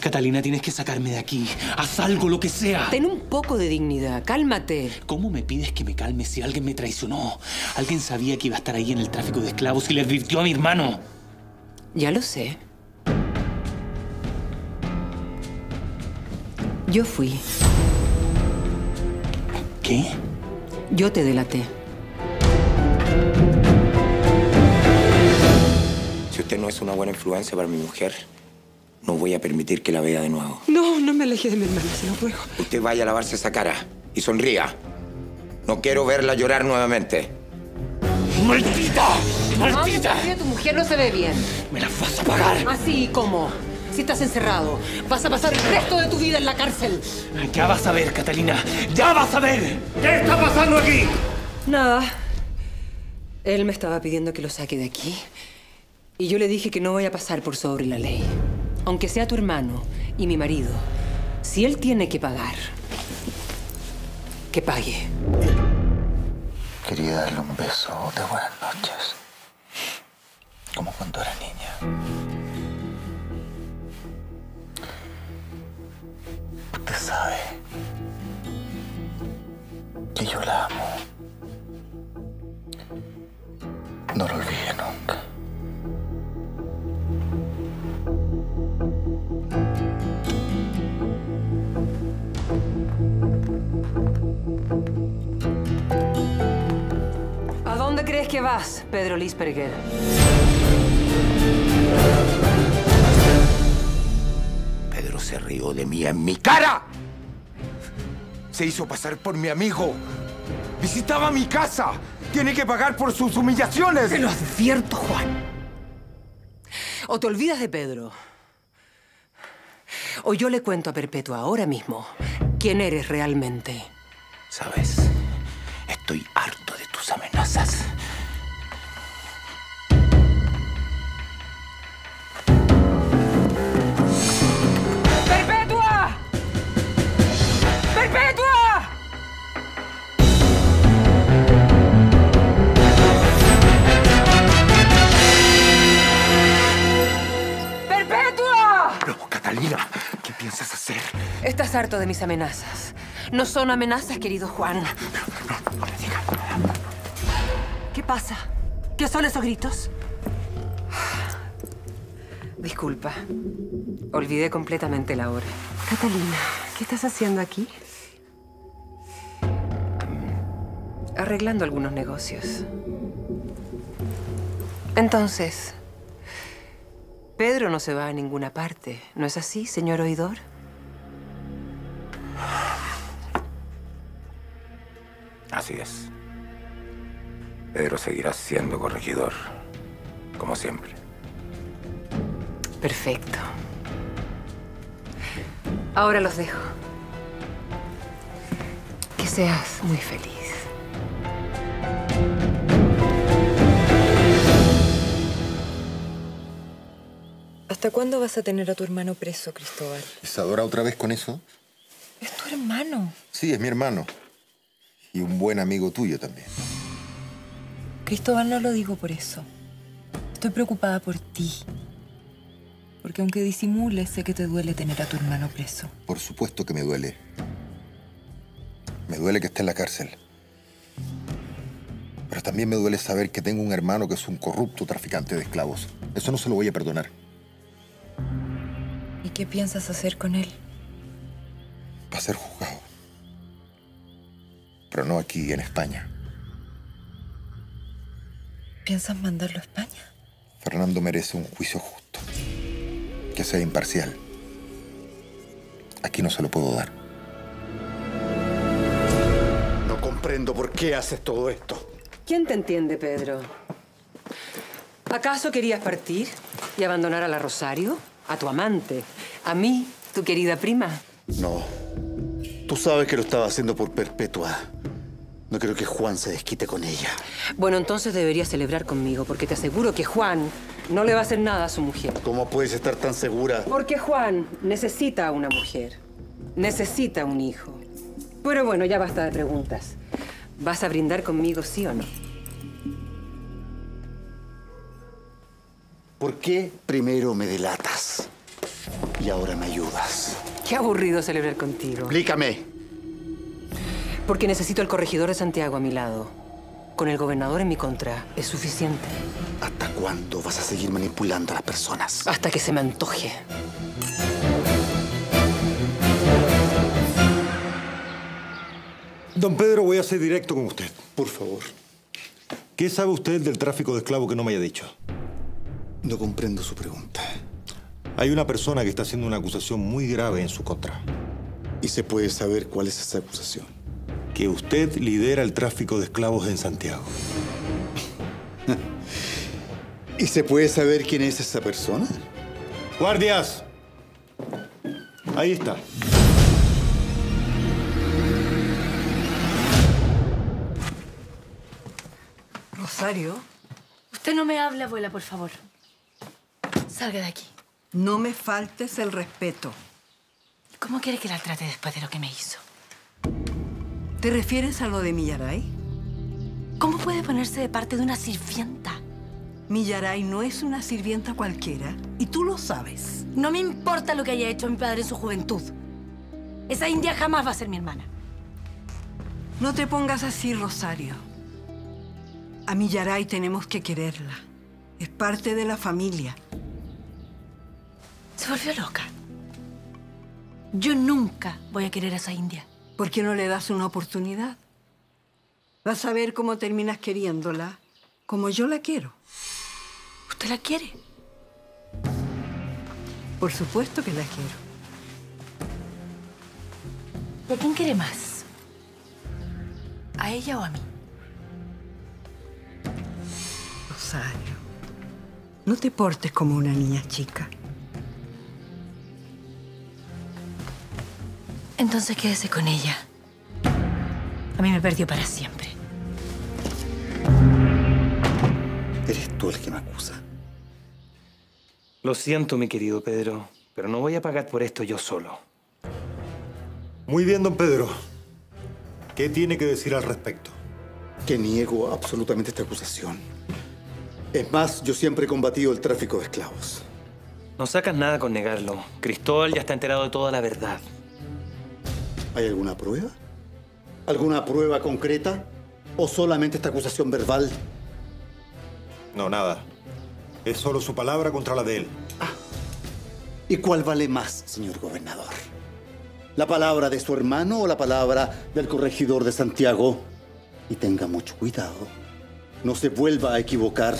Catalina, tienes que sacarme de aquí. Haz algo, lo que sea. Ten un poco de dignidad. Cálmate. ¿Cómo me pides que me calme si alguien me traicionó? Alguien sabía que iba a estar ahí en el tráfico de esclavos y le advirtió a mi hermano. Ya lo sé. Yo fui. ¿Qué? Yo te delaté. Si usted no es una buena influencia para mi mujer, no voy a permitir que la vea de nuevo. No, no me aleje de mi hermana, se lo ruego. Usted vaya a lavarse esa cara y sonría. No quiero verla llorar nuevamente. ¡Maldita! ¡Maldita! No, tu mujer no se ve bien. ¿Me la vas a pagar? ¿Así cómo? Si estás encerrado, vas a pasar el resto de tu vida en la cárcel. Ya vas a ver, Catalina. ¡Ya vas a ver! ¿Qué está pasando aquí? Nada. Él me estaba pidiendo que lo saque de aquí. Y yo le dije que no voy a pasar por sobre la ley. Aunque sea tu hermano y mi marido, si él tiene que pagar, que pague. Quería darle un beso de buenas noches, como cuando era niña. Usted sabe que yo la amo. No lo olvide nunca. ¿Crees que vas, Pedro Lisperger? Pedro se rió de mí en mi cara. Se hizo pasar por mi amigo. Visitaba mi casa. Tiene que pagar por sus humillaciones. Te lo advierto, Juan. O te olvidas de Pedro, o yo le cuento a Perpetua ahora mismo quién eres realmente. ¿Sabes? Estoy harto de tus amenazas. ¡Perpetua! ¡Perpetua! ¡Perpetua! No, Catalina, ¿qué piensas hacer? Estás harto de mis amenazas. No son amenazas, querido Juan. No me digas nada. ¿Qué pasa? ¿Qué son esos gritos? Disculpa. Olvidé completamente la hora. Catalina, ¿qué estás haciendo aquí? Arreglando algunos negocios. Entonces, Pedro no se va a ninguna parte. ¿No es así, señor oidor? Así es. Pedro seguirá siendo corregidor, como siempre. Perfecto. Ahora los dejo. Que seas muy feliz. ¿Hasta cuándo vas a tener a tu hermano preso, Cristóbal? ¿Isadora otra vez con eso? Es tu hermano. Sí, es mi hermano. Y un buen amigo tuyo también. Cristóbal, no lo digo por eso. Estoy preocupada por ti. Porque aunque disimules, sé que te duele tener a tu hermano preso. Por supuesto que me duele. Me duele que esté en la cárcel. Pero también me duele saber que tengo un hermano que es un corrupto traficante de esclavos. Eso no se lo voy a perdonar. ¿Y qué piensas hacer con él? Va a ser juzgado. Pero no aquí, en España. ¿Piensas mandarlo a España? Fernando merece un juicio justo, que sea imparcial. Aquí no se lo puedo dar. No comprendo por qué haces todo esto. ¿Quién te entiende, Pedro? ¿Acaso querías partir y abandonar a la Rosario? A tu amante, a mí, tu querida prima. No. Tú sabes que lo estaba haciendo por Perpetua. No creo que Juan se desquite con ella. Bueno, entonces deberías celebrar conmigo, porque te aseguro que Juan no le va a hacer nada a su mujer. ¿Cómo puedes estar tan segura? Porque Juan necesita a una mujer. Necesita un hijo. Pero bueno, ya basta de preguntas. ¿Vas a brindar conmigo, sí o no? ¿Por qué primero me delatas? Y ahora me ayudas. Qué aburrido celebrar contigo. Explícame. Porque necesito al corregidor de Santiago a mi lado. Con el gobernador en mi contra es suficiente. ¿Hasta cuándo vas a seguir manipulando a las personas? Hasta que se me antoje. Don Pedro, voy a ser directo con usted. Por favor. ¿Qué sabe usted del tráfico de esclavos que no me haya dicho? No comprendo su pregunta. Hay una persona que está haciendo una acusación muy grave en su contra. ¿Y se puede saber cuál es esa acusación? Que usted lidera el tráfico de esclavos en Santiago. ¿Y se puede saber quién es esa persona? ¡Guardias! Ahí está. Rosario. Usted no me habla, abuela, por favor. Salga de aquí. No me faltes el respeto. ¿Cómo quiere que la trate después de lo que me hizo? ¿Te refieres a lo de Millaray? ¿Cómo puede ponerse de parte de una sirvienta? Millaray no es una sirvienta cualquiera, y tú lo sabes. No me importa lo que haya hecho mi padre en su juventud. Esa india jamás va a ser mi hermana. No te pongas así, Rosario. A Millaray tenemos que quererla. Es parte de la familia. Se volvió loca. Yo nunca voy a querer a esa india. ¿Por qué no le das una oportunidad? Vas a ver cómo terminas queriéndola, como yo la quiero. ¿Usted la quiere? Por supuesto que la quiero. ¿Y a quién quiere más? ¿A ella o a mí? Rosario, no te portes como una niña chica. Entonces quédese con ella. A mí me perdió para siempre. Eres tú el que me acusa. Lo siento, mi querido Pedro, pero no voy a pagar por esto yo solo. Muy bien, don Pedro. ¿Qué tiene que decir al respecto? Que niego absolutamente esta acusación. Es más, yo siempre he combatido el tráfico de esclavos. No sacas nada con negarlo. Cristóbal ya está enterado de toda la verdad. ¿Hay alguna prueba? ¿Alguna prueba concreta? ¿O solamente esta acusación verbal? No, nada. Es solo su palabra contra la de él. Ah. ¿Y cuál vale más, señor gobernador? ¿La palabra de su hermano o la palabra del corregidor de Santiago? Y tenga mucho cuidado. No se vuelva a equivocar.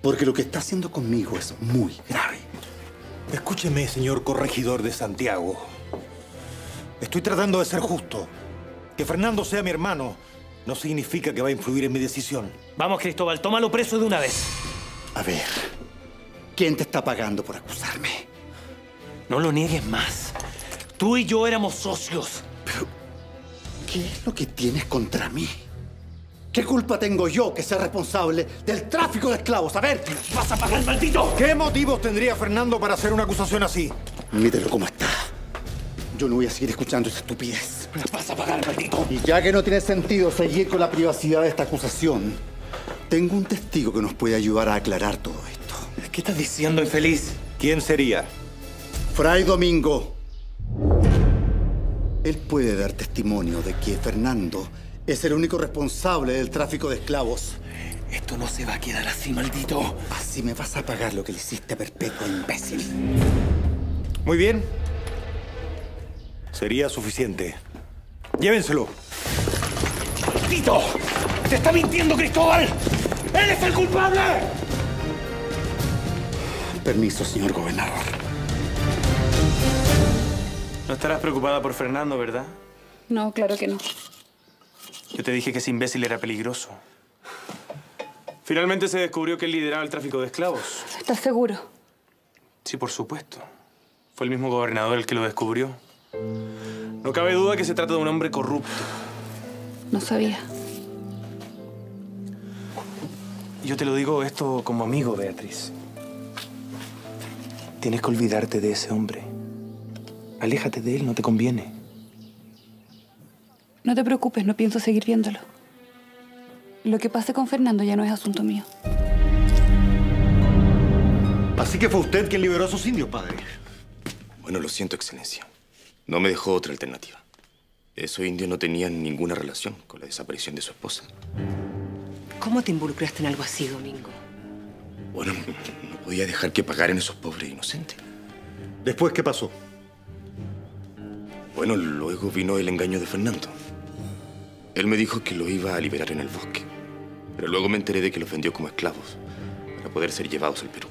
Porque lo que está haciendo conmigo es muy grave. Escúcheme, señor corregidor de Santiago. Estoy tratando de ser justo. Que Fernando sea mi hermano no significa que va a influir en mi decisión. Vamos, Cristóbal, tómalo preso de una vez. A ver, ¿quién te está pagando por acusarme? No lo niegues más. Tú y yo éramos socios. Pero, ¿qué es lo que tienes contra mí? ¿Qué culpa tengo yo que sea responsable del tráfico de esclavos? A ver, vas a pagar, maldito. ¿Qué motivos tendría Fernando para hacer una acusación así? Míralo cómo está. Yo no voy a seguir escuchando esa estupidez. Vas a pagar, maldito. Y ya que no tiene sentido seguir con la privacidad de esta acusación, tengo un testigo que nos puede ayudar a aclarar todo esto. ¿Qué estás diciendo, infeliz? ¿Quién sería? Fray Domingo. Él puede dar testimonio de que Fernando es el único responsable del tráfico de esclavos. Esto no se va a quedar así, maldito. Así me vas a pagar lo que le hiciste a Perpetua, imbécil. Muy bien. Sería suficiente. Llévenselo. ¡Maldito! ¡Te está mintiendo, Cristóbal! ¡Él es el culpable! Permiso, señor gobernador. No estarás preocupada por Fernando, ¿verdad? No, claro que no. Yo te dije que ese imbécil era peligroso. Finalmente se descubrió que él lideraba el tráfico de esclavos. ¿Estás seguro? Sí, por supuesto. Fue el mismo gobernador el que lo descubrió. No cabe duda que se trata de un hombre corrupto. No sabía. Yo te lo digo esto como amigo, Beatriz. Tienes que olvidarte de ese hombre. Aléjate de él, no te conviene. No te preocupes, no pienso seguir viéndolo. Lo que pase con Fernando ya no es asunto mío. Así que fue usted quien liberó a sus indios, padre. Bueno, lo siento, Excelencia. No me dejó otra alternativa. Esos indios no tenían ninguna relación con la desaparición de su esposa. ¿Cómo te involucraste en algo así, Domingo? Bueno, no podía dejar que pagaran esos pobres inocentes. ¿Después qué pasó? Bueno, luego vino el engaño de Fernando. Él me dijo que los iba a liberar en el bosque. Pero luego me enteré de que los vendió como esclavos para poder ser llevados al Perú.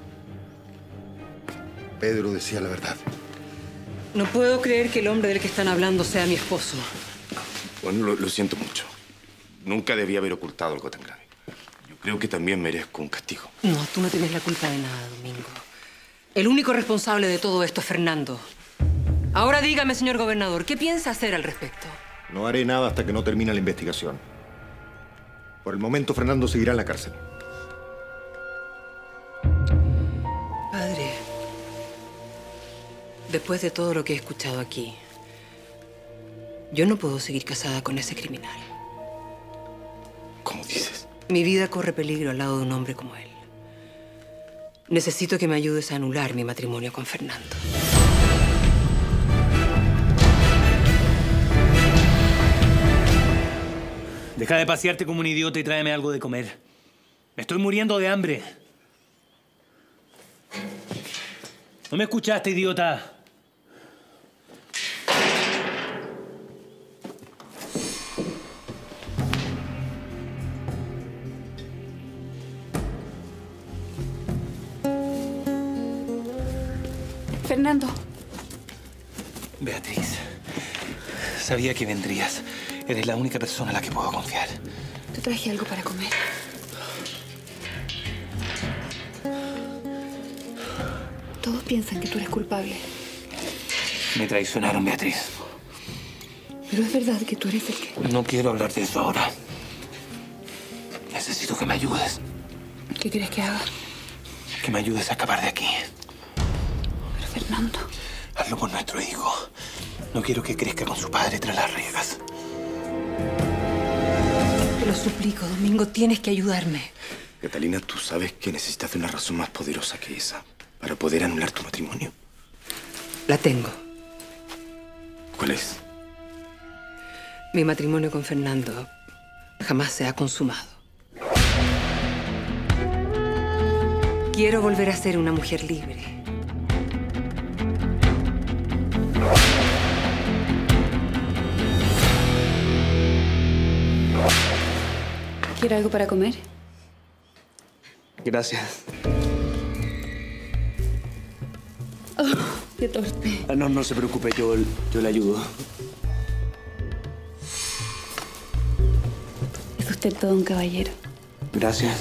Pedro decía la verdad. No puedo creer que el hombre del que están hablando sea mi esposo. Bueno, lo siento mucho. Nunca debía haber ocultado algo tan grave. Yo creo que también merezco un castigo. No, tú no tienes la culpa de nada, Domingo. El único responsable de todo esto es Fernando. Ahora dígame, señor gobernador, ¿qué piensa hacer al respecto? No haré nada hasta que no termine la investigación. Por el momento, Fernando seguirá en la cárcel. Padre, después de todo lo que he escuchado aquí, yo no puedo seguir casada con ese criminal. ¿Cómo dices? Mi vida corre peligro al lado de un hombre como él. Necesito que me ayudes a anular mi matrimonio con Fernando. Deja de pasearte como un idiota y tráeme algo de comer. Me estoy muriendo de hambre. ¿No me escuchaste, idiota? Fernando. Beatriz, sabía que vendrías. Eres la única persona a la que puedo confiar. Te traje algo para comer. Todos piensan que tú eres culpable. Me traicionaron, Beatriz. Pero es verdad que tú eres el que... No quiero hablar de eso ahora. Necesito que me ayudes. ¿Qué quieres que haga? Que me ayudes a escapar de aquí. Pero, Fernando... Hazlo por nuestro hijo. No quiero que crezca con su padre tras las riegas. Te lo suplico, Domingo. Tienes que ayudarme. Catalina, tú sabes que necesitas de una razón más poderosa que esa para poder anular tu matrimonio. La tengo. ¿Cuál es? Mi matrimonio con Fernando jamás se ha consumado. Quiero volver a ser una mujer libre. ¿Quieres algo para comer? Gracias. Oh, qué torpe. Ah, no, no se preocupe, yo le ayudo. Es usted todo un caballero. Gracias.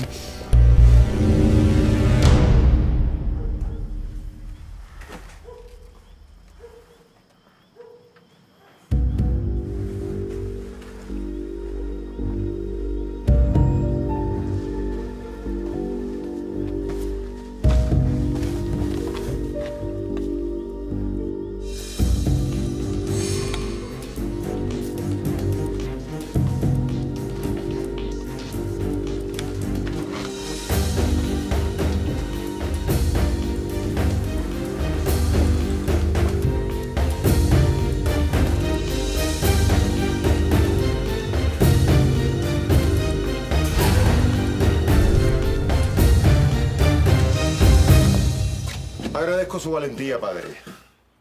Agradezco su valentía, padre.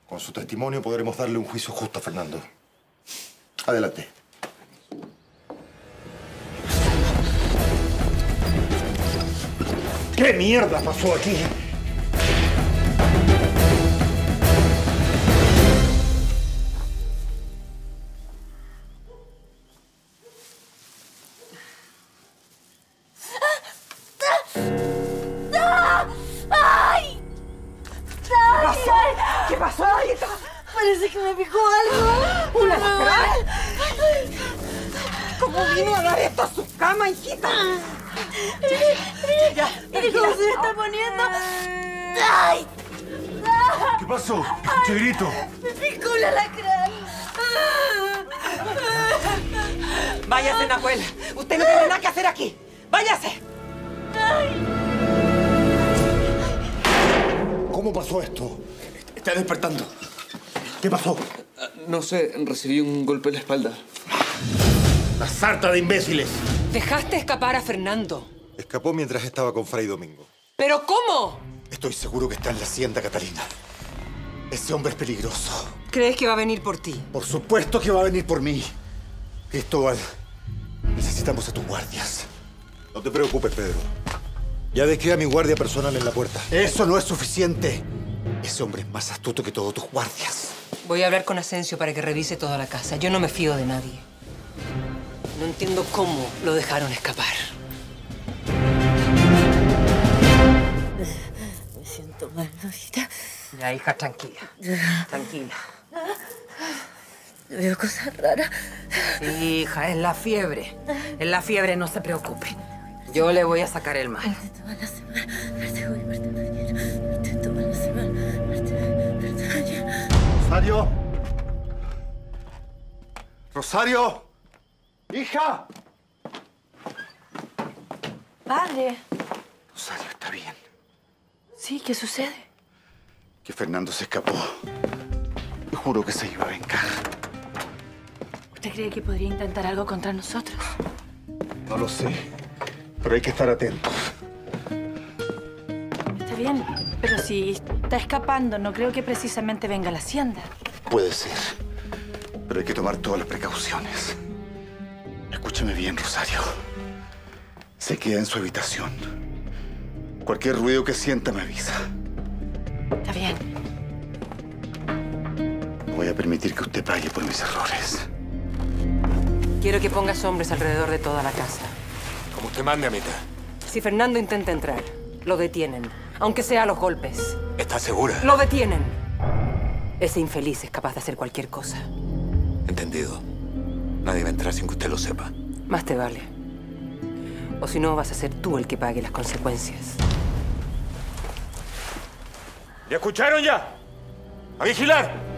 Con su testimonio podremos darle un juicio justo a Fernando. Adelante. ¿Qué mierda pasó aquí? ¿Cómo pasó esto? Está despertando. ¿Qué pasó? No sé, recibí un golpe en la espalda. ¡La sarta de imbéciles! Dejaste escapar a Fernando. Escapó mientras estaba con Fray Domingo. ¿Pero cómo? Estoy seguro que está en la hacienda, Catalina. Ese hombre es peligroso. ¿Crees que va a venir por ti? Por supuesto que va a venir por mí. Cristóbal, necesitamos a tus guardias. No te preocupes, Pedro. Ya dejé a mi guardia personal en la puerta. ¡Eso no es suficiente! Ese hombre es más astuto que todos tus guardias. Voy a hablar con Asensio para que revise toda la casa. Yo no me fío de nadie. No entiendo cómo lo dejaron escapar. Me siento mal, Norita. Ya, hija, tranquila. Tranquila. Veo cosas raras. Sí, hija, es la fiebre. Es la fiebre, no se preocupe. Yo le voy a sacar el mal. Rosario. Rosario. Hija. Padre. Rosario, ¿está bien? Sí, ¿qué sucede? Que Fernando se escapó. Te juro que se iba a vengar. ¿Usted cree que podría intentar algo contra nosotros? No lo sé, pero hay que estar atentos. Está bien, pero si está escapando, no creo que precisamente venga a la hacienda. Puede ser, pero hay que tomar todas las precauciones. Escúchame bien, Rosario. Se queda en su habitación. Cualquier ruido que sienta me avisa. Está bien. No voy a permitir que usted pague por mis errores. Quiero que pongas hombres alrededor de toda la casa. Como usted mande, amita. Si Fernando intenta entrar, lo detienen. Aunque sea a los golpes. ¿Estás segura? Lo detienen. Ese infeliz es capaz de hacer cualquier cosa. Entendido. Nadie va a entrar sin que usted lo sepa. Más te vale. O si no, vas a ser tú el que pague las consecuencias. ¿Ya escucharon ya? ¡A vigilar!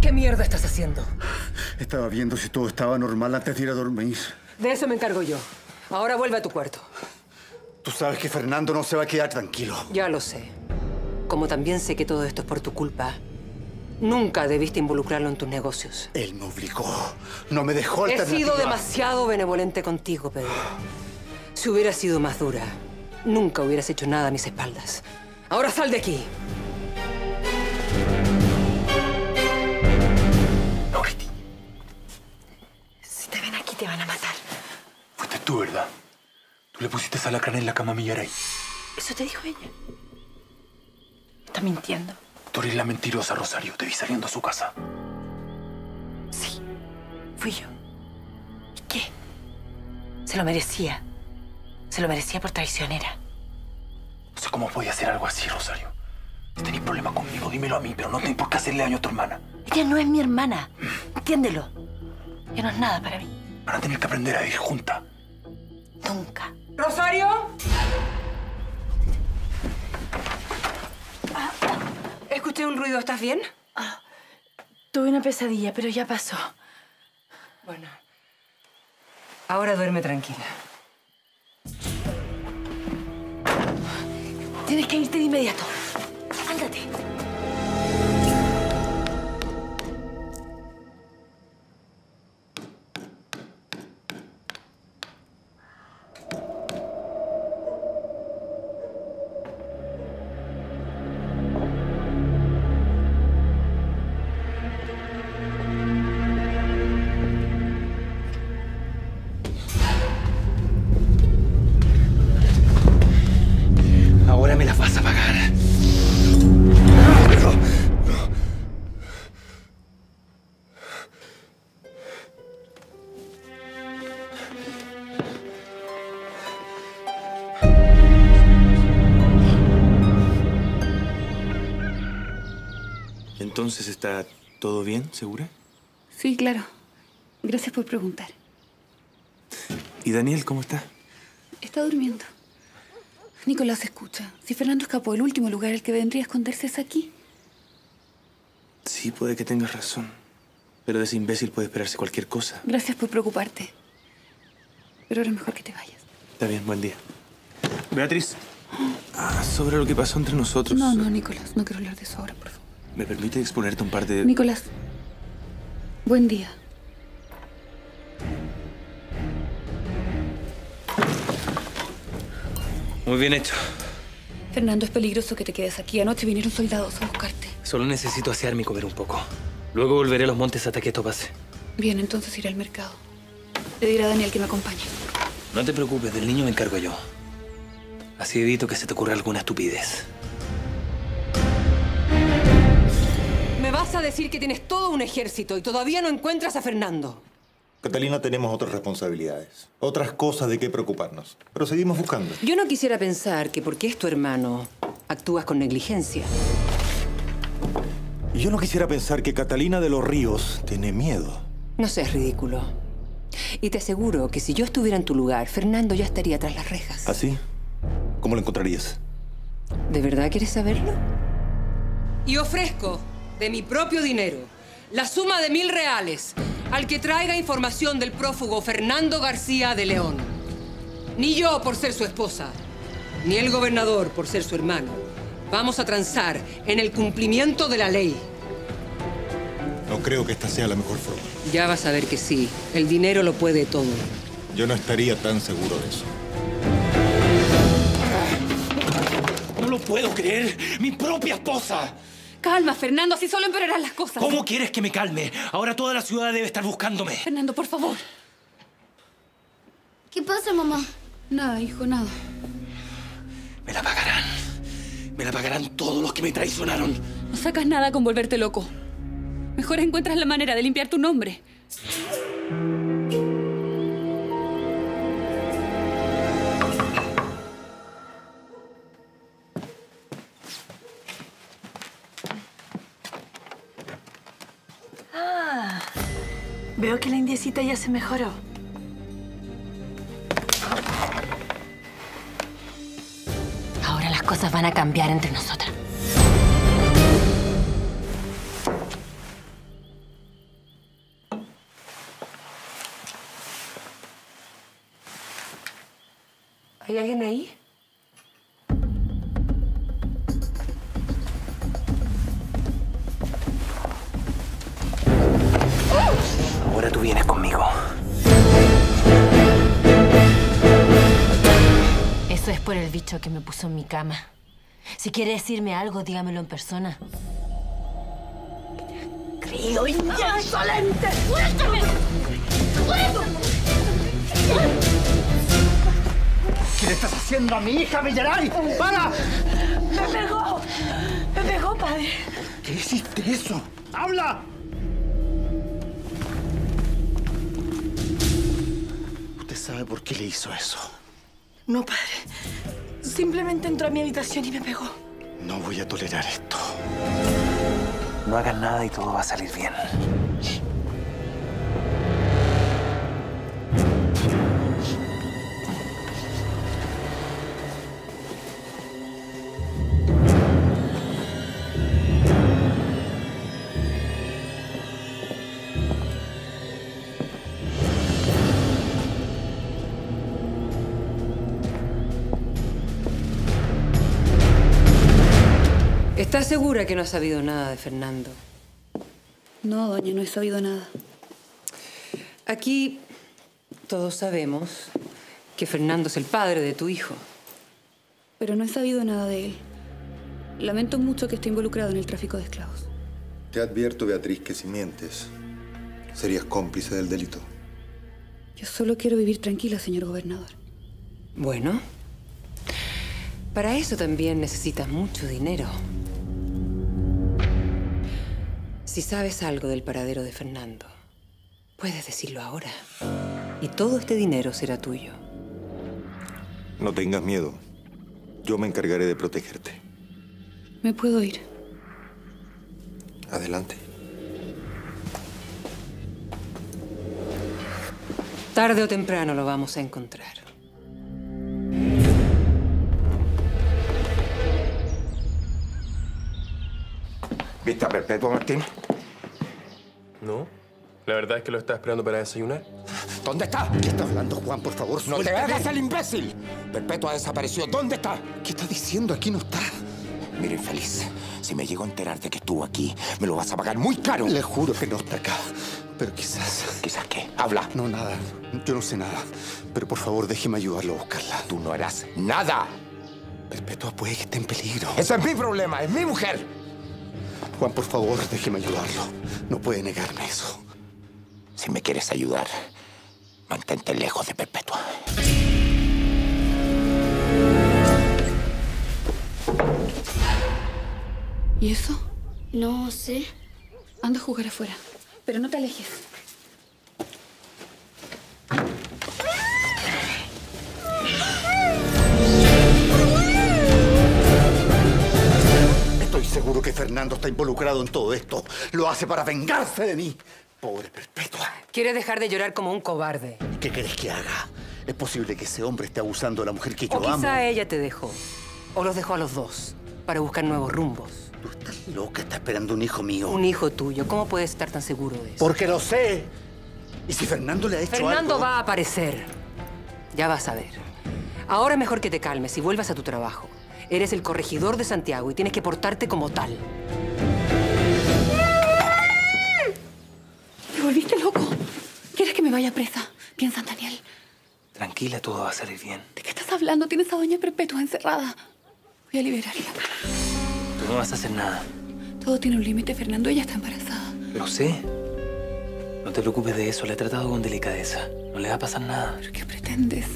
¿Qué mierda estás haciendo? Estaba viendo si todo estaba normal antes de ir a dormir. De eso me encargo yo. Ahora vuelve a tu cuarto. Tú sabes que Fernando no se va a quedar tranquilo. Ya lo sé. Como también sé que todo esto es por tu culpa, nunca debiste involucrarlo en tus negocios. Él me obligó. No me dejó alternativa. He sido demasiado benevolente contigo, Pedro. Si hubieras sido más dura, nunca hubieras hecho nada a mis espaldas. Ahora sal de aquí. Te van a matar. Fuiste tú, ¿verdad? Tú le pusiste esa lacrana en la cama a Millaray. Eso te dijo ella. Está mintiendo. Tú eres la mentirosa, Rosario. Te vi saliendo a su casa. Sí, fui yo. ¿Y qué? Se lo merecía. Se lo merecía por traicionera. No sé cómo podía hacer algo así, Rosario. Si tenés problema conmigo, dímelo a mí, pero no tenés por qué hacerle daño a tu hermana. Ella no es mi hermana. Entiéndelo. Ella no es nada para mí. Van a tener que aprender a ir junta. Nunca. ¿Rosario? Escuché un ruido. ¿Estás bien? Tuve una pesadilla, pero ya pasó. Bueno. Ahora duerme tranquila. Tienes que irte de inmediato. Ándate. Me las vas a pagar. Entonces, ¿está todo bien, segura? Sí, claro. Gracias por preguntar. ¿Y Daniel, cómo está? Está durmiendo. Nicolás, escucha. Si Fernando escapó, el último lugar al que vendría a esconderse es aquí. Sí, puede que tengas razón. Pero de ese imbécil puede esperarse cualquier cosa. Gracias por preocuparte. Pero ahora es mejor que te vayas. Está bien, buen día. Beatriz, sobre lo que pasó entre nosotros... No, no, Nicolás, no quiero hablar de eso ahora, por favor. ¿Me permite exponerte un par de...? Nicolás, buen día. Muy bien hecho. Fernando, es peligroso que te quedes aquí. Anoche vinieron soldados a buscarte. Solo necesito asear mi comer un poco. Luego volveré a los montes hasta que esto pase. Bien, entonces iré al mercado. Le diré a Daniel que me acompañe. No te preocupes, del niño me encargo yo. Así evito que se te ocurra alguna estupidez. Me vas a decir que tienes todo un ejército y todavía no encuentras a Fernando. Catalina, tenemos otras responsabilidades, otras cosas de qué preocuparnos. Pero seguimos buscando. Yo no quisiera pensar que porque es tu hermano, actúas con negligencia. Y yo no quisiera pensar que Catalina de los Ríos tiene miedo. No seas ridículo. Y te aseguro que si yo estuviera en tu lugar, Fernando ya estaría tras las rejas. ¿Ah, sí? ¿Cómo lo encontrarías? ¿De verdad quieres saberlo? Y ofrezco, de mi propio dinero, la suma de 1000 reales... al que traiga información del prófugo Fernando García de León. Ni yo por ser su esposa, ni el gobernador por ser su hermano. Vamos a transar en el cumplimiento de la ley. No creo que esta sea la mejor forma. Ya vas a ver que sí. El dinero lo puede todo. Yo no estaría tan seguro de eso. No lo puedo creer. ¡Mi propia esposa! Calma, Fernando. Así solo empeorarán las cosas. ¿Cómo quieres que me calme? Ahora toda la ciudad debe estar buscándome. Fernando, por favor. ¿Qué pasa, mamá? Nada, hijo, nada. Me la pagarán. Me la pagarán todos los que me traicionaron. No sacas nada con volverte loco. Mejor encuentras la manera de limpiar tu nombre. Veo que la indiecita ya se mejoró. Ahora las cosas van a cambiar entre nosotras. ¿Hay alguien ahí? Ahora tú vienes conmigo. Eso es por el bicho que me puso en mi cama. Si quiere decirme algo, dígamelo en persona. ¡Crío insolente! ¡Suéltame! ¿Qué le estás haciendo a mi hija, Millaray? ¡Para! ¡Me pegó! ¡Me pegó, padre! ¿Qué hiciste eso? ¡Habla! ¿Sabe por qué le hizo eso? No, padre. Simplemente entró a mi habitación y me pegó. No voy a tolerar esto. No hagas nada y todo va a salir bien. ¿Estás segura que no has sabido nada de Fernando? No, doña, no he sabido nada. Aquí todos sabemos que Fernando es el padre de tu hijo. Pero no he sabido nada de él. Lamento mucho que esté involucrado en el tráfico de esclavos. Te advierto, Beatriz, que si mientes, serías cómplice del delito. Yo solo quiero vivir tranquila, señor gobernador. Bueno, para eso también necesitas mucho dinero. Si sabes algo del paradero de Fernando, puedes decirlo ahora. Y todo este dinero será tuyo. No tengas miedo. Yo me encargaré de protegerte. Me puedo ir. Adelante. Tarde o temprano lo vamos a encontrar. ¿Viste a Perpetua, Martín? No. La verdad es que lo estaba esperando para desayunar. ¿Dónde está? ¿Qué está hablando, Juan? Por favor, ¡no te hagas el imbécil! Perpetua desapareció. ¿Dónde está? ¿Qué está diciendo? Aquí no está. Mira, infeliz, si me llego a enterar de que estuvo aquí, me lo vas a pagar muy caro. Le juro que no está acá, pero quizás... ¿Quizás qué? Habla. No, nada. Yo no sé nada. Pero por favor, déjeme ayudarlo a buscarla. Tú no harás nada. Perpetua puede que esté en peligro. Ese es mi problema, es mi mujer. Juan, por favor, déjeme ayudarlo. No puede negarme eso. Si me quieres ayudar, mantente lejos de Perpetua. ¿Y eso? No sé. Anda a jugar afuera, pero no te alejes. Estoy seguro que Fernando está involucrado en todo esto. Lo hace para vengarse de mí. Pobre Perpetua. Quiere dejar de llorar como un cobarde. ¿Qué querés que haga? Es posible que ese hombre esté abusando de la mujer que yo amo. O quizá ella te dejó. O los dejó a los dos para buscar nuevos rumbos. Tú estás loca, está esperando un hijo mío. Un hijo tuyo. ¿Cómo puedes estar tan seguro de eso? Porque lo sé. Y si Fernando le ha hecho algo... Fernando va a aparecer. Ya vas a ver. Ahora es mejor que te calmes y vuelvas a tu trabajo. Eres el corregidor de Santiago y tienes que portarte como tal. ¿Te volviste loco? ¿Quieres que me vaya presa? Piensa en Daniel. Tranquila, todo va a salir bien. ¿De qué estás hablando? Tienes a doña Perpetua encerrada. Voy a liberarla. Tú no vas a hacer nada. Todo tiene un límite, Fernando. Ella está embarazada. Lo sé. No te preocupes de eso. La he tratado con delicadeza. No le va a pasar nada. ¿Pero qué pretendes?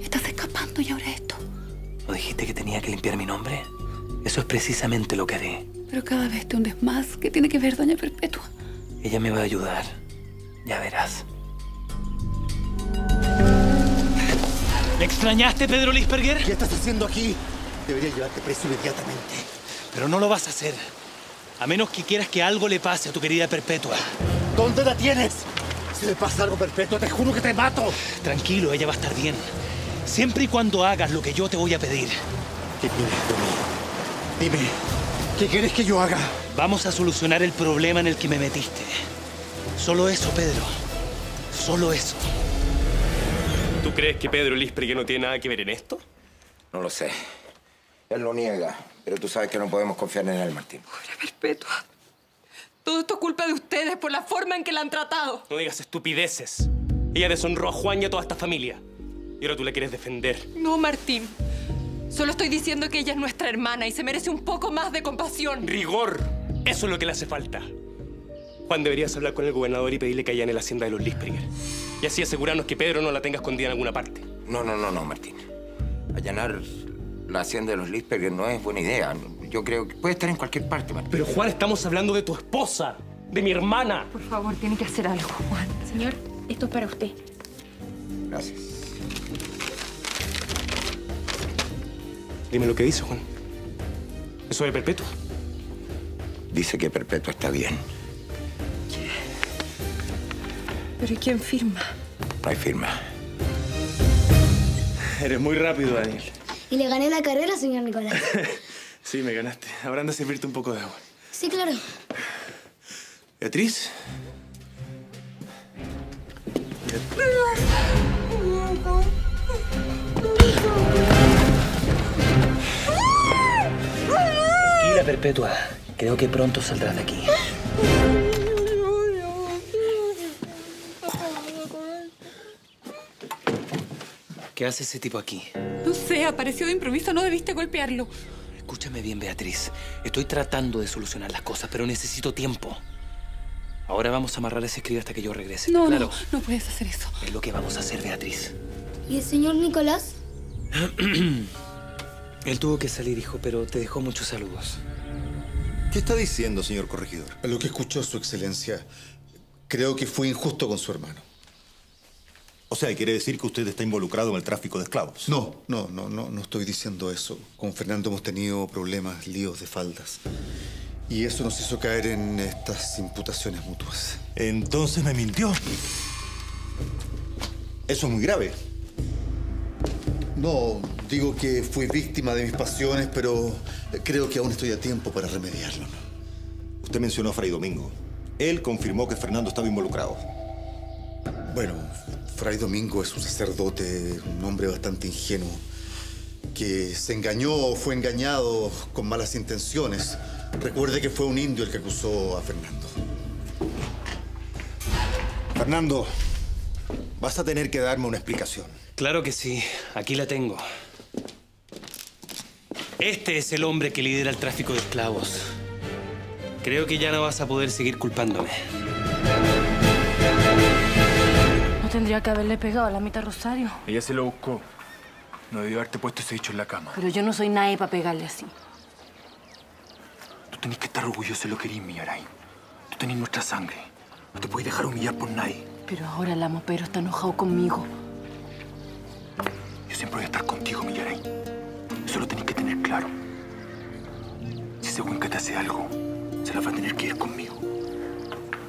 Estás escapando y ahora esto. ¿No dijiste que tenía que limpiar mi nombre? Eso es precisamente lo que haré. Pero cada vez te hundes más. ¿Qué tiene que ver doña Perpetua? Ella me va a ayudar. Ya verás. ¿Me extrañaste, Pedro Lisperger? ¿Qué estás haciendo aquí? Debería llevarte preso inmediatamente. Pero no lo vas a hacer. A menos que quieras que algo le pase a tu querida Perpetua. ¿Dónde la tienes? Si le pasa algo a Perpetua, te juro que te mato. Tranquilo, ella va a estar bien. Siempre y cuando hagas lo que yo te voy a pedir. ¿Qué quieres de mí? Dime, ¿qué quieres que yo haga? Vamos a solucionar el problema en el que me metiste. Solo eso, Pedro. Solo eso. ¿Tú crees que Pedro Lisperger no tiene nada que ver en esto? No lo sé. Él lo niega, pero tú sabes que no podemos confiar en él, Martín. Pobre Perpetua. Todo esto es culpa de ustedes por la forma en que la han tratado. No digas estupideces. Ella deshonró a Juan y a toda esta familia. Y ahora tú la quieres defender. No, Martín. Solo estoy diciendo que ella es nuestra hermana y se merece un poco más de compasión. Rigor. Eso es lo que le hace falta. Juan, deberías hablar con el gobernador y pedirle que allane la hacienda de los Lisperger. Y así asegurarnos que Pedro no la tenga escondida en alguna parte. No, Martín. Allanar la hacienda de los Lisperger no es buena idea. Yo creo que puede estar en cualquier parte, Martín. Pero, Juan, estamos hablando de tu esposa, de mi hermana. Por favor, tiene que hacer algo, Juan. Señor, esto es para usted. Gracias. Dime lo que dice, Juan. ¿Eso de Perpetua? Dice que Perpetua está bien. ¿Pero y quién firma? No hay firma. Eres muy rápido, Daniel. Y le gané la carrera, señor Nicolás. Sí, me ganaste. Ahora anda a servirte un poco de agua. Sí, claro. ¿Beatriz? Tranquila, Perpetua. Creo que pronto saldrás de aquí. ¿Qué hace ese tipo aquí? No sé, apareció de improviso, no debiste golpearlo. Escúchame bien, Beatriz. Estoy tratando de solucionar las cosas, pero necesito tiempo. Ahora vamos a amarrar ese escriba hasta que yo regrese. No, claro, no puedes hacer eso. Es lo que vamos a hacer, Beatriz. ¿Y el señor Nicolás? Él tuvo que salir, hijo, pero te dejó muchos saludos. ¿Qué está diciendo, señor corregidor? A lo que escuchó su excelencia, creo que fue injusto con su hermano. O sea, ¿quiere decir que usted está involucrado en el tráfico de esclavos? No estoy diciendo eso. Con Fernando hemos tenido problemas, líos de faldas. Y eso nos hizo caer en estas imputaciones mutuas. Entonces me mintió. Eso es muy grave. No, digo que fui víctima de mis pasiones, pero creo que aún estoy a tiempo para remediarlo. Usted mencionó a Fray Domingo. Él confirmó que Fernando estaba involucrado. Bueno, Fray Domingo es un sacerdote, un hombre bastante ingenuo, que se engañó o fue engañado con malas intenciones. Recuerde que fue un indio el que acusó a Fernando. Fernando, vas a tener que darme una explicación. Claro que sí. Aquí la tengo. Este es el hombre que lidera el tráfico de esclavos. Creo que ya no vas a poder seguir culpándome. No tendría que haberle pegado a la mitad a Rosario. Ella se lo buscó. No debió haberte puesto ese bicho en la cama. Pero yo no soy nadie para pegarle así. Tú tenés que estar orgulloso de lo que eres, Millaray. Tú tenés nuestra sangre. No te puedes dejar humillar por nadie. Pero ahora el amo Pedro está enojado conmigo. Yo siempre voy a estar contigo, Millaray. Eso lo tenés que tener claro. Si ese buen que te hace algo, se la va a tener que ir conmigo.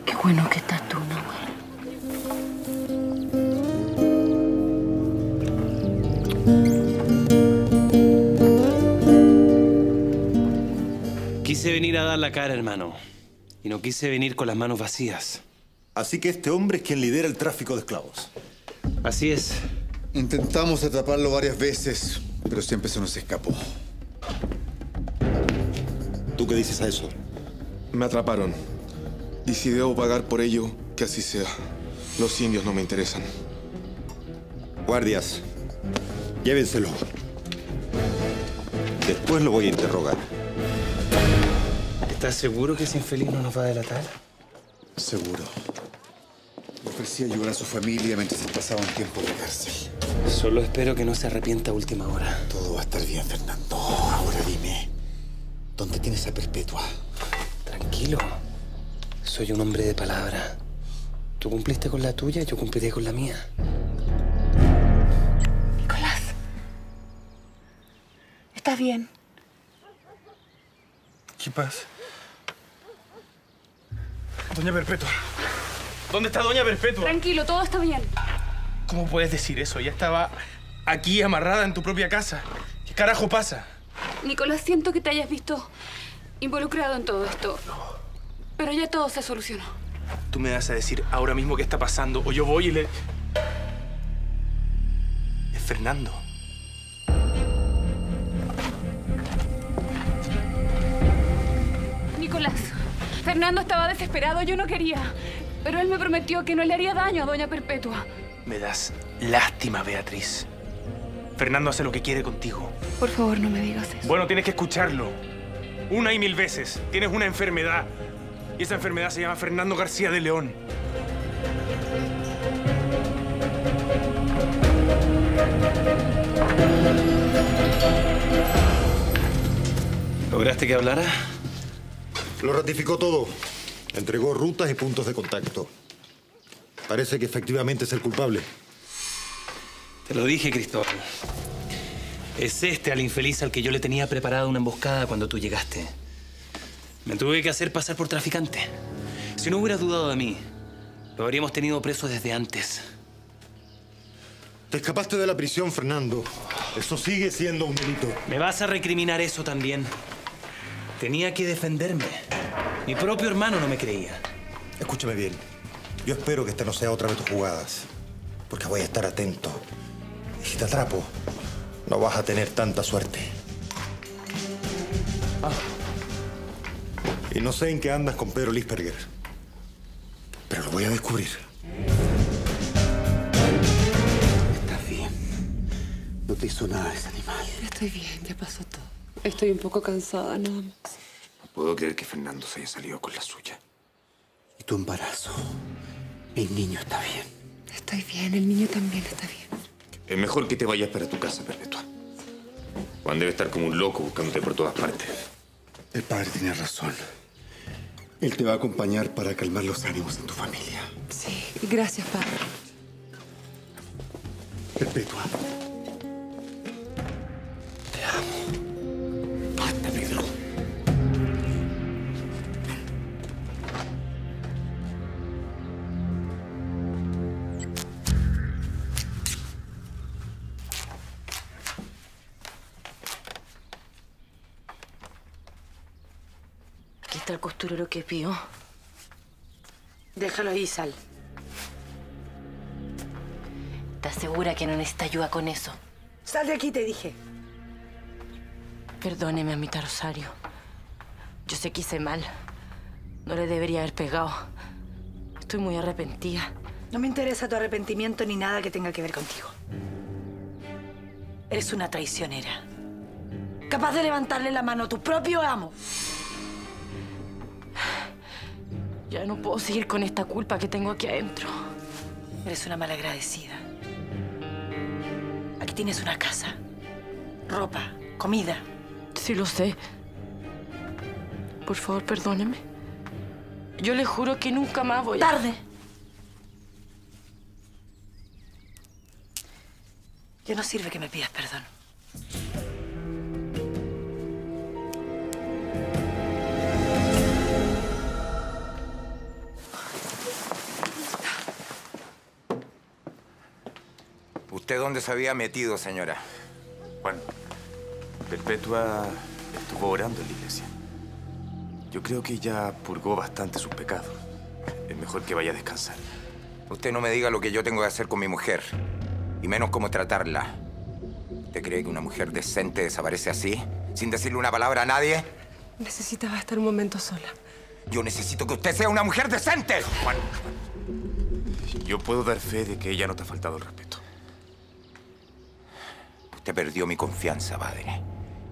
Qué bueno que estás tú, Nahuel. Quise venir a dar la cara, hermano. Y no quise venir con las manos vacías. Así que este hombre es quien lidera el tráfico de esclavos. Así es. Intentamos atraparlo varias veces, pero siempre se nos escapó. ¿Tú qué dices a eso? Me atraparon. Y si debo pagar por ello, que así sea. Los indios no me interesan. Guardias, llévenselo. Después lo voy a interrogar. ¿Estás seguro que ese infeliz no nos va a delatar? Seguro. Le ofrecí ayudar a su familia mientras se pasaba un tiempo de cárcel. Solo espero que no se arrepienta a última hora. Todo va a estar bien, Fernando. Ahora dime, ¿dónde tienes a Perpetua? Tranquilo. Soy un hombre de palabra. Tú cumpliste con la tuya, yo cumpliré con la mía. Nicolás. ¿Estás bien? ¿Qué pasa? Doña Perpetua. ¿Dónde está Doña Perpetua? Tranquilo, todo está bien. ¿Cómo puedes decir eso? Ya estaba aquí amarrada en tu propia casa. ¿Qué carajo pasa? Nicolás, siento que te hayas visto involucrado en todo esto. No. Pero ya todo se solucionó. Tú me vas a decir ahora mismo qué está pasando o yo voy y le... Es Fernando. Nicolás. Fernando estaba desesperado, yo no quería. Pero él me prometió que no le haría daño a Doña Perpetua. Me das lástima, Beatriz. Fernando hace lo que quiere contigo. Por favor, no me digas eso. Bueno, tienes que escucharlo. Una y mil veces. Tienes una enfermedad. Y esa enfermedad se llama Fernando García de León. ¿Lograste que hablara? Lo ratificó todo. Entregó rutas y puntos de contacto. Parece que efectivamente es el culpable. Te lo dije, Cristóbal. Es este al infeliz al que yo le tenía preparada una emboscada cuando tú llegaste. Me tuve que hacer pasar por traficante. Si no hubieras dudado de mí, lo habríamos tenido preso desde antes. Te escapaste de la prisión, Fernando. Eso sigue siendo un delito. ¿Me vas a recriminar eso también? Tenía que defenderme. Mi propio hermano no me creía. Escúchame bien. Yo espero que esta no sea otra de tus jugadas. Porque voy a estar atento. Y si te atrapo, no vas a tener tanta suerte. Ah. Y no sé en qué andas con Pedro Lisperger. Pero lo voy a descubrir. Estás bien. No te hizo nada ese animal. Estoy bien, ya pasó todo. Estoy un poco cansada, nada más. No puedo creer que Fernando se haya salido con la suya. ¿Y tu embarazo? ¿El niño está bien? Estoy bien, el niño también está bien. Es mejor que te vayas para tu casa, Perpetua. Juan debe estar como un loco buscándote por todas partes. El padre tiene razón. Él te va a acompañar para calmar los ánimos de tu familia. Sí, gracias, padre. Perpetua. Aquí está el costurero que pío. Déjalo ahí, Sal. ¿Estás segura que no necesita ayuda con eso? Sal de aquí, te dije. Perdóneme, amita Rosario. Yo sé que hice mal. No le debería haber pegado. Estoy muy arrepentida. No me interesa tu arrepentimiento ni nada que tenga que ver contigo. Eres una traicionera. Capaz de levantarle la mano a tu propio amo. Ya no puedo seguir con esta culpa que tengo aquí adentro. Eres una malagradecida. Aquí tienes una casa, ropa, comida. Sí, lo sé. Por favor, perdóneme. Yo le juro que nunca más voy a... ¡Tarde! Ya no sirve que me pidas perdón. ¿Usted dónde se había metido, señora? Bueno, Perpetua estuvo orando en la iglesia. Yo creo que ya purgó bastante sus pecados. Es mejor que vaya a descansar. Usted no me diga lo que yo tengo que hacer con mi mujer. Y menos cómo tratarla. ¿Usted cree que una mujer decente desaparece así? ¿Sin decirle una palabra a nadie? Necesitaba estar un momento sola. Yo necesito que usted sea una mujer decente. Juan, yo puedo dar fe de que ella no te ha faltado el respeto. Usted perdió mi confianza, padre.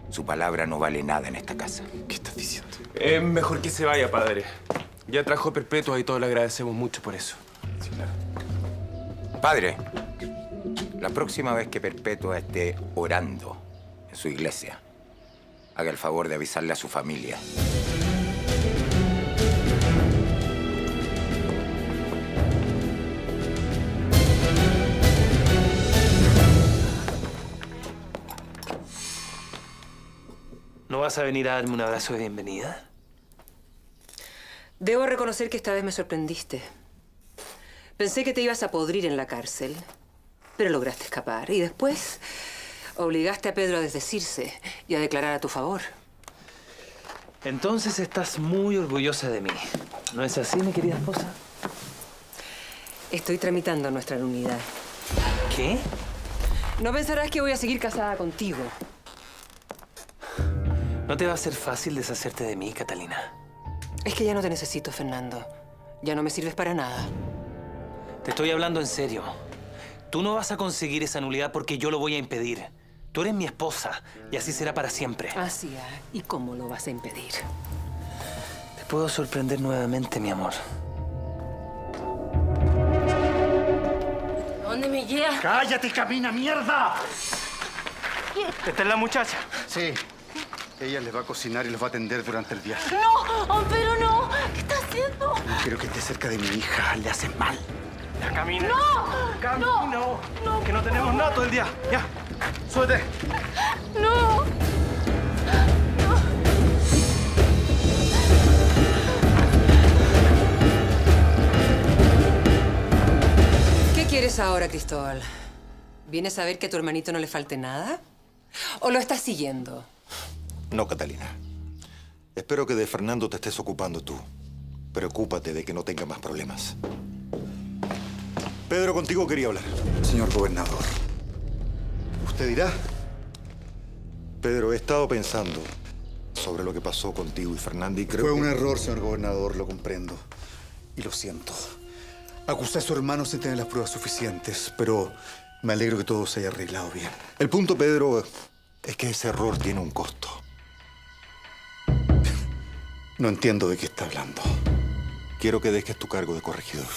Su palabra no vale nada en esta casa. ¿Qué estás diciendo? Es mejor que se vaya, padre. Ya trajo a Perpetua y todos le agradecemos mucho por eso. Sí, claro. Padre. La próxima vez que Perpetua esté orando en su iglesia, haga el favor de avisarle a su familia. ¿No vas a venir a darme un abrazo de bienvenida? Debo reconocer que esta vez me sorprendiste. Pensé que te ibas a podrir en la cárcel. Pero lograste escapar y después obligaste a Pedro a desdecirse y a declarar a tu favor. Entonces estás muy orgullosa de mí. ¿No es así, mi querida esposa? Estoy tramitando nuestra nulidad. ¿Qué? No pensarás que voy a seguir casada contigo. No te va a ser fácil deshacerte de mí, Catalina. Es que ya no te necesito, Fernando. Ya no me sirves para nada. Te estoy hablando en serio. Tú no vas a conseguir esa nulidad porque yo lo voy a impedir. Tú eres mi esposa y así será para siempre. Así es. ¿Y cómo lo vas a impedir? Te puedo sorprender nuevamente, mi amor. ¿Dónde me llevas? ¡Cállate, camina, mierda! ¿Esta es la muchacha? Sí. Ella les va a cocinar y los va a atender durante el viaje. ¡No! ¡Pero no! ¿Qué está haciendo? No quiero que esté cerca de mi hija. Le haces mal. Camina. ¡No! ¡Camina! ¡No! ¡No! ¡Que no tenemos nada todo el día! ¡Ya! ¡Súbete! ¡No! ¿Qué quieres ahora, Cristóbal? ¿Vienes a ver que a tu hermanito no le falte nada? ¿O lo estás siguiendo? No, Catalina. Espero que de Fernando te estés ocupando tú. Preocúpate de que no tenga más problemas. Pedro, contigo quería hablar. Señor gobernador, usted dirá. Pedro, he estado pensando sobre lo que pasó contigo y Fernando y creo que... Fue un error, señor gobernador, lo comprendo. Y lo siento. Acusé a su hermano sin tener las pruebas suficientes, pero me alegro que todo se haya arreglado bien. El punto, Pedro, es que ese error tiene un costo. No entiendo de qué está hablando. Quiero que dejes tu cargo de corregidor.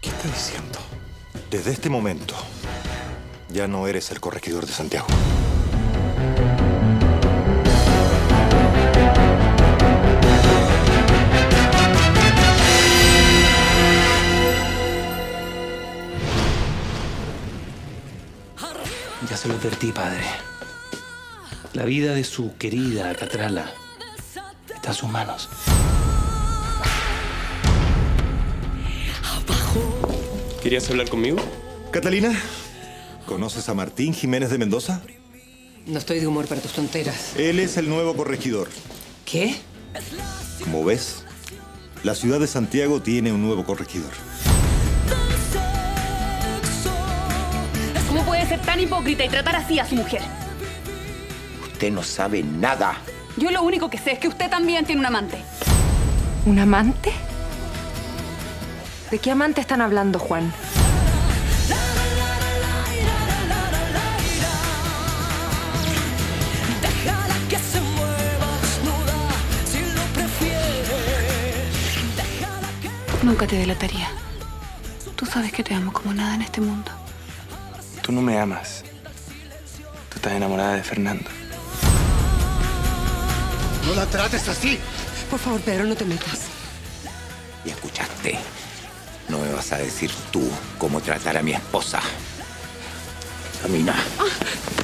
¿Qué está diciendo? Desde este momento, ya no eres el corregidor de Santiago. Ya se lo advertí, padre. La vida de su querida Alcatrala está en sus manos. ¿Querías hablar conmigo? Catalina, ¿conoces a Martín Jiménez de Mendoza? No estoy de humor para tus tonteras. Él es el nuevo corregidor. ¿Qué? Como ves, la ciudad de Santiago tiene un nuevo corregidor. ¿Cómo puede ser tan hipócrita y tratar así a su mujer? Usted no sabe nada. Yo lo único que sé es que usted también tiene un amante. ¿Un amante? ¿De qué amante están hablando, Juan? Nunca te delataría. Tú sabes que te amo como nada en este mundo. Tú no me amas. Tú estás enamorada de Fernando. ¡No la trates así! Por favor, Pedro, no te metas. Y escuchaste. No me vas a decir tú cómo tratar a mi esposa. Camina. Ah.